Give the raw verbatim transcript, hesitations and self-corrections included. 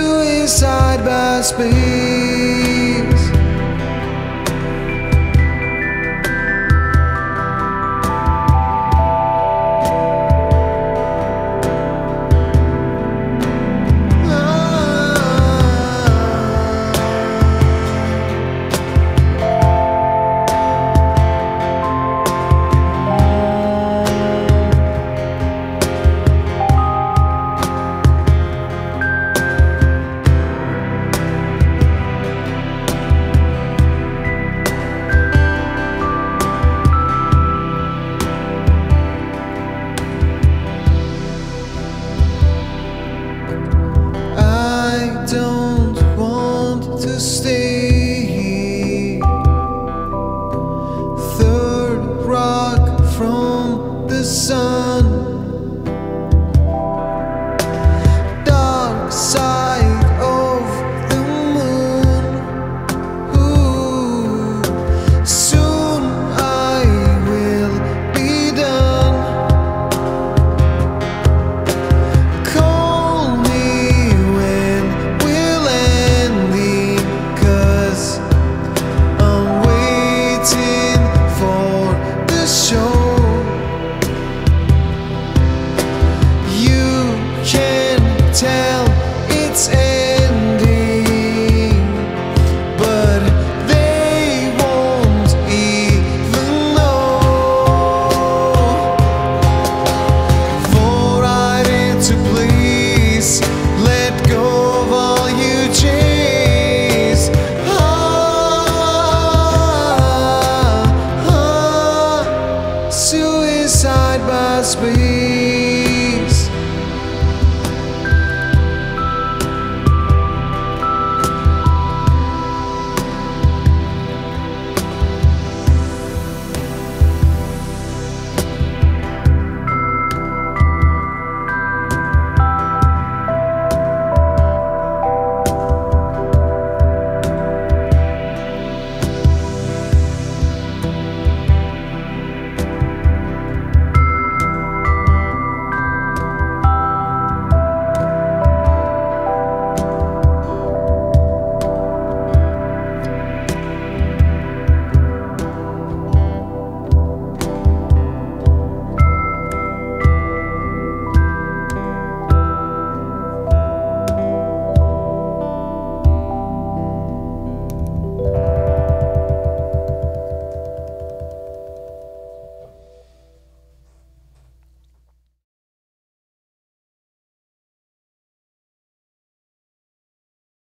suicide by speed.